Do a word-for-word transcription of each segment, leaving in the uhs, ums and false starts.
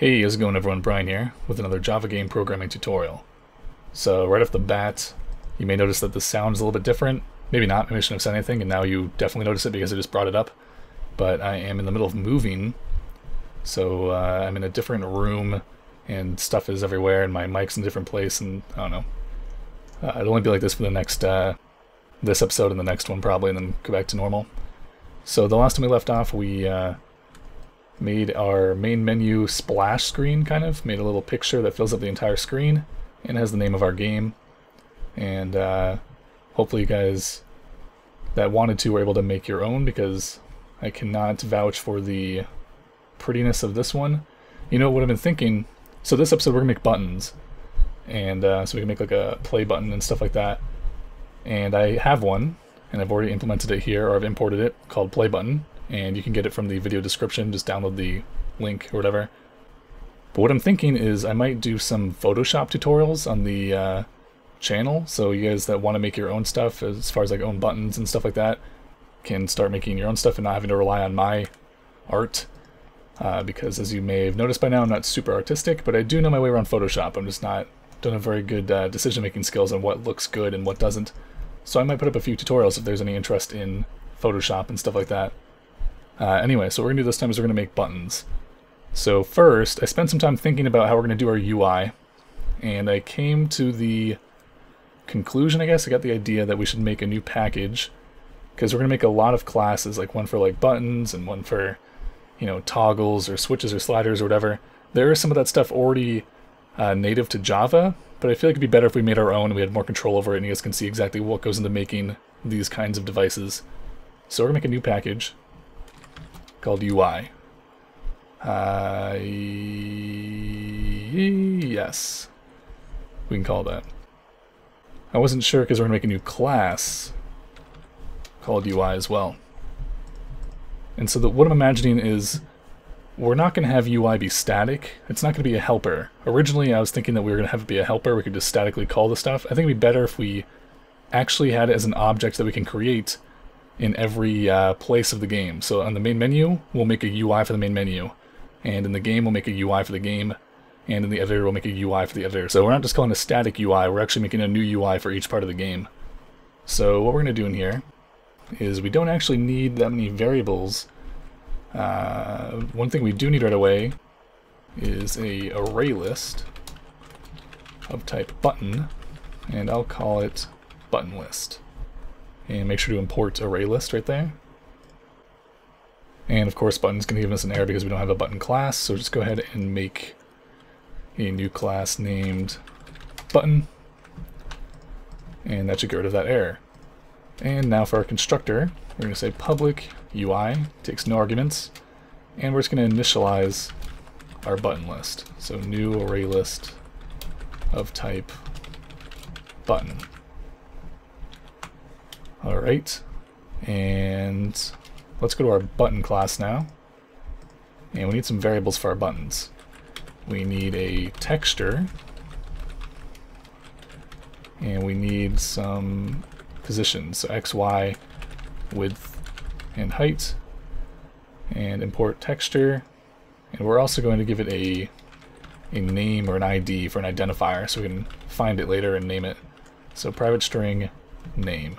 Hey, how's it going everyone? Brian here with another Java game programming tutorial. So right off the bat, you may notice that the sound's a little bit different. Maybe not, maybe I shouldn't have said anything, and now you definitely notice it because I just brought it up. But I am in the middle of moving, so uh, I'm in a different room, and stuff is everywhere, and my mic's in a different place, and I don't know. Uh, it'll only be like this for the next, uh, this episode and the next one probably, and then go back to normal. So the last time we left off, we... Uh, made our main menu splash screen, kind of. Made a little picture that fills up the entire screen and has the name of our game. And uh, hopefully you guys that wanted to were able to make your own, because I cannot vouch for the prettiness of this one. You know what I've been thinking? So this episode we're gonna make buttons. And uh, so we can make like a play button and stuff like that. And I have one, and I've already implemented it here, or I've imported it, called play button. And you can get it from the video description, just download the link or whatever. But what I'm thinking is I might do some Photoshop tutorials on the uh, channel, so you guys that want to make your own stuff, as far as like own buttons and stuff like that, can start making your own stuff and not having to rely on my art. Uh, because as you may have noticed by now, I'm not super artistic, but I do know my way around Photoshop. I'm just not, don't have very good uh, decision-making skills on what looks good and what doesn't. So I might put up a few tutorials if there's any interest in Photoshop and stuff like that. Uh, anyway, so what we're going to do this time is we're going to make buttons. So first, I spent some time thinking about how we're going to do our U I, and I came to the conclusion, I guess, I got the idea that we should make a new package, because we're going to make a lot of classes, like one for like buttons, and one for, you know, toggles, or switches, or sliders, or whatever. There is some of that stuff already uh, native to Java, but I feel like it'd be better if we made our own, and we had more control over it, and you guys can see exactly what goes into making these kinds of devices. So we're going to make a new package called U I. Uh, yes. We can call that. I wasn't sure because we're going to make a new class called U I as well. And so the, what I'm imagining is we're not going to have U I be static. It's not going to be a helper. Originally I was thinking that we were going to have it be a helper. We could just statically call the stuff. I think it would be better if we actually had it as an object that we can create in every uh, place of the game. So on the main menu, we'll make a U I for the main menu. And in the game, we'll make a U I for the game. And in the editor, we'll make a U I for the editor. So we're not just calling a static U I, we're actually making a new U I for each part of the game. So what we're gonna do in here is we don't actually need that many variables. Uh, one thing we do need right away is a array list of type button, and I'll call it button list. And make sure to import array list right there. And of course button's going to give us an error because we don't have a button class, so just go ahead and make a new class named button. And that should get rid of that error. And now for our constructor, we're going to say public U I, takes no arguments, and we're just going to initialize our button list. So new array list of type button. Alright, and let's go to our button class now. And we need some variables for our buttons. We need a texture, and we need some positions, so X, Y, width, and height, and import texture. And we're also going to give it a, a name or an I D for an identifier, so we can find it later and name it. So private string name.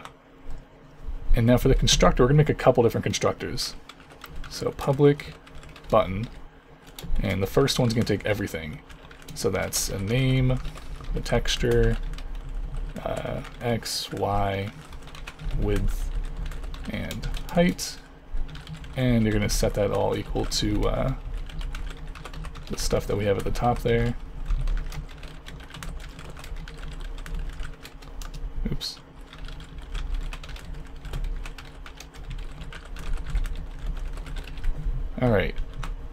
And now for the constructor, we're going to make a couple different constructors. So public button, and the first one's going to take everything. So that's a name, the texture, uh, X, Y, width, and height. And you're going to set that all equal to uh, the stuff that we have at the top there. Oops. Alright,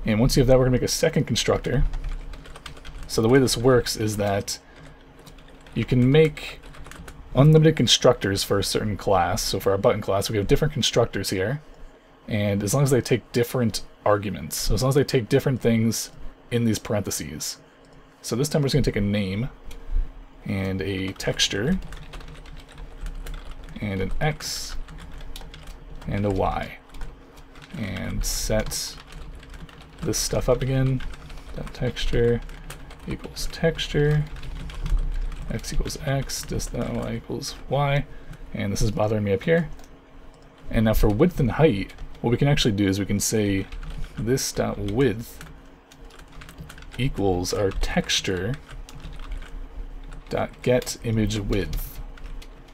and once you have that, we're going to make a second constructor. So the way this works is that you can make unlimited constructors for a certain class. So for our button class, we have different constructors here, and as long as they take different arguments, so as long as they take different things in these parentheses. So this time we're just going to take a name, and a texture, and an X, and a Y. And set this stuff up again, texture equals texture, x equals x, this that y equals y, and this is bothering me up here. And now for width and height, what we can actually do is we can say this dot width equals our texture dot get image width,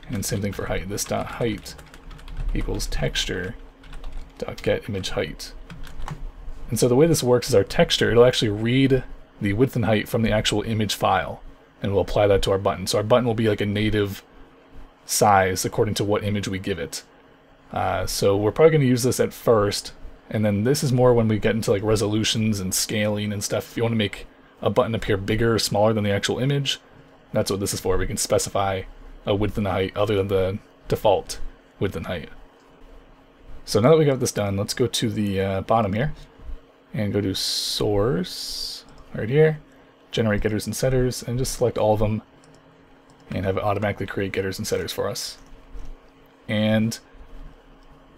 and same thing for height. This dot height equals texture dot get image height. And so the way this works is our texture, it'll actually read the width and height from the actual image file, and we'll apply that to our button. So our button will be like a native size according to what image we give it. Uh, so we're probably going to use this at first, and then this is more when we get into like resolutions and scaling and stuff. If you want to make a button appear bigger or smaller than the actual image, that's what this is for. We can specify a width and a height other than the default width and height. So now that we got this done, let's go to the uh, bottom here and go to source right here, generate getters and setters, and just select all of them and have it automatically create getters and setters for us. And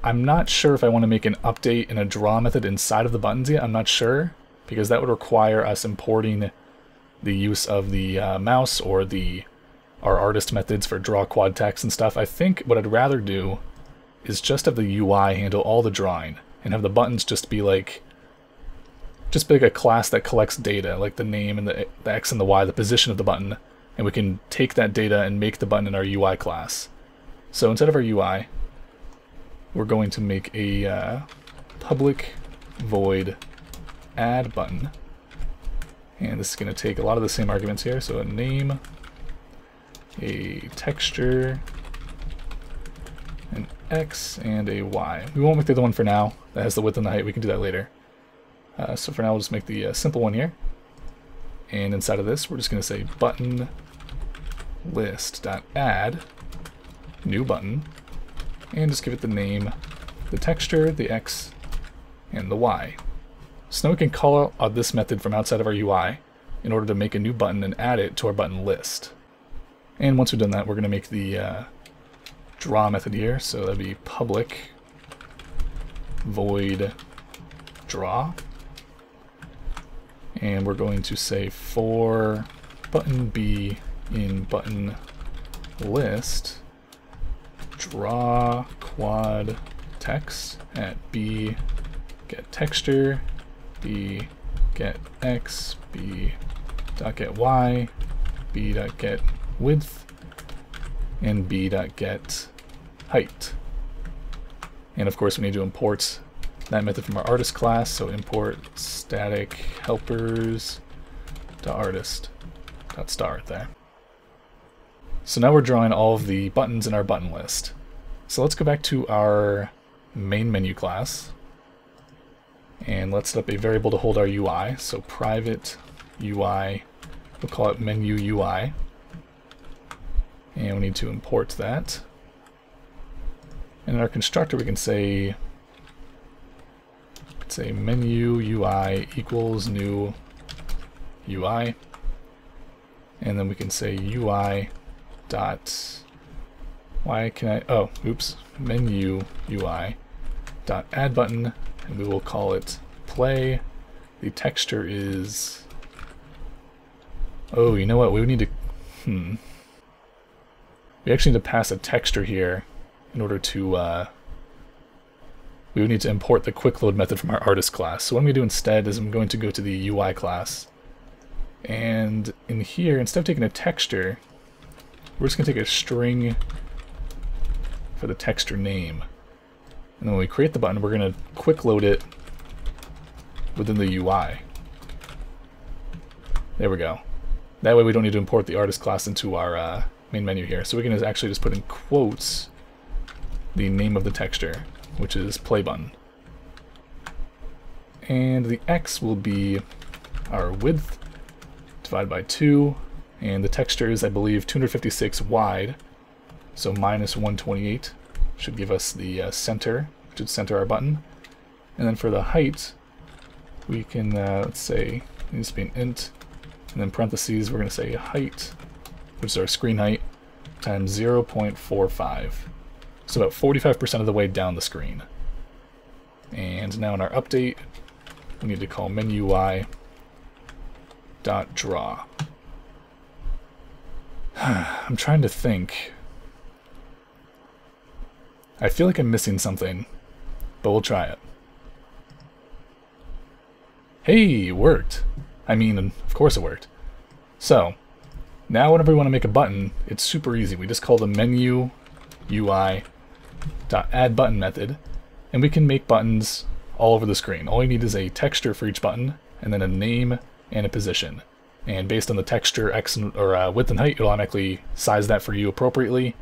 I'm not sure if I want to make an update and a draw method inside of the buttons yet. I'm not sure, because that would require us importing the use of the uh, mouse or the our artist methods for draw quad text and stuff. I think what I'd rather do is just have the U I handle all the drawing and have the buttons just be like just be like a class that collects data, like the name and the, the X and the Y, the position of the button, and we can take that data and make the button in our U I class. So instead of our U I, we're going to make a uh, public void add button. And this is going to take a lot of the same arguments here. So a name, a texture, an X, and a Y. We won't make the other one for now. That has the width and the height. We can do that later. Uh, so for now, we'll just make the uh, simple one here. And inside of this, we're just going to say button list.add new button. And just give it the name, the texture, the X, and the Y. So now we can call out this method from outside of our U I in order to make a new button and add it to our button list. And once we've done that, we're going to make the uh, draw method here. So that'd be public void draw. And we're going to say for button B in button list, draw quad text at B get texture, B get X, B dot get Y, B dot get width, and B dot get height. And of course we need to import that method from our artist class, so import static helpers to artist dot star right there. So now we're drawing all of the buttons in our button list. So let's go back to our main menu class and let's set up a variable to hold our U I. So private U I, we'll call it menu U I. And we need to import that. And in our constructor, we can say, say menu U I equals new U I. And then we can say U I dot why can I oh oops menu U I dot add button, and we will call it play. The texture is oh you know what we would need to hmm we actually need to pass a texture here in order to uh, we would need to import the quick load method from our artist class. So what I'm going to do instead is I'm going to go to the U I class, and in here, instead of taking a texture, we're just going to take a string for the texture name. And then when we create the button, we're going to quick load it within the U I. There we go. That way we don't need to import the artist class into our uh, main menu here. So we can actually just put in quotes the name of the texture, which is play button. And the X will be our width divided by two. And the texture is, I believe, two hundred fifty-six wide, so minus one twenty-eight should give us the uh, center, which would center our button. And then for the height, we can, uh, let's say, it needs to be an int, and then parentheses, we're going to say height, which is our screen height, times zero point four five. So about forty-five percent of the way down the screen. And now in our update, we need to call menu UI dot draw. I'm trying to think. I feel like I'm missing something, but we'll try it. Hey, it worked. I mean, of course it worked. So now whenever we want to make a button, it's super easy. We just call the menu U I dot add button method, and we can make buttons all over the screen. All we need is a texture for each button, and then a name and a position. And based on the texture, x and, or uh, width and height, it'll automatically size that for you appropriately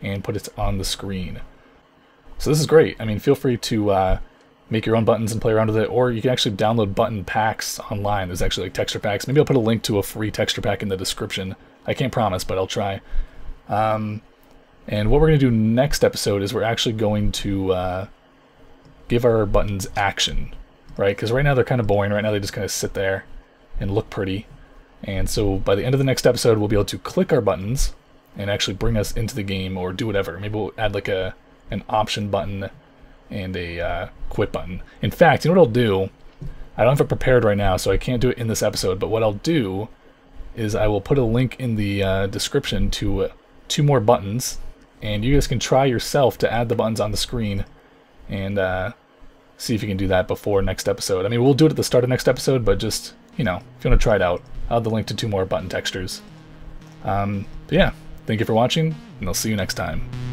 and put it on the screen. So this is great. I mean, feel free to uh, make your own buttons and play around with it, or you can actually download button packs online. There's actually like texture packs. Maybe I'll put a link to a free texture pack in the description. I can't promise, but I'll try. Um, and what we're going to do next episode is we're actually going to uh, give our buttons action, right? Because right now they're kind of boring. Right now they just kind of sit there and look pretty. And so by the end of the next episode, we'll be able to click our buttons and actually bring us into the game or do whatever. Maybe we'll add like a an option button and a uh, quit button. In fact, you know what I'll do? I don't have it prepared right now, so I can't do it in this episode. But what I'll do is I will put a link in the uh, description to uh, two more buttons, and you guys can try yourself to add the buttons on the screen and uh, see if you can do that before next episode. I mean, we'll do it at the start of next episode, but just, you know, if you want to try it out, I'll have the link to two more button textures. Um, but yeah, thank you for watching, and I'll see you next time.